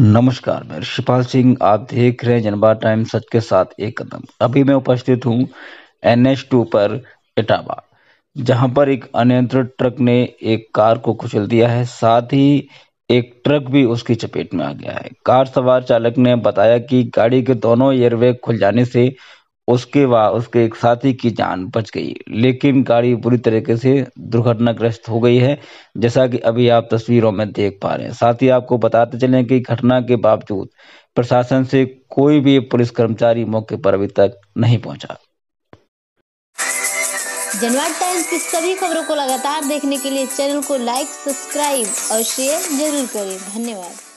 नमस्कार, मैं ऋषिपाल सिंह। आप देख रहे हैं जनवाद टाइम्स, सच के साथ एक कदम। अभी मैं उपस्थित हूं एनएच2 पर इटावा, जहां पर एक अनियंत्रित ट्रक ने एक कार को कुचल दिया है। साथ ही एक ट्रक भी उसकी चपेट में आ गया है। कार सवार चालक ने बताया कि गाड़ी के दोनों एयरबैग खुल जाने से उसके एक साथी की जान बच गई, लेकिन गाड़ी बुरी तरीके से दुर्घटनाग्रस्त हो गई है, जैसा कि अभी आप तस्वीरों में देख पा रहे हैं। साथ ही आपको बताते चलें कि घटना के बावजूद प्रशासन से कोई भी पुलिस कर्मचारी मौके पर अभी तक नहीं पहुंचा। जनवाद टाइम्स की सभी खबरों को लगातार देखने के लिए चैनल को लाइक, सब्सक्राइब और शेयर जरूर करें। धन्यवाद।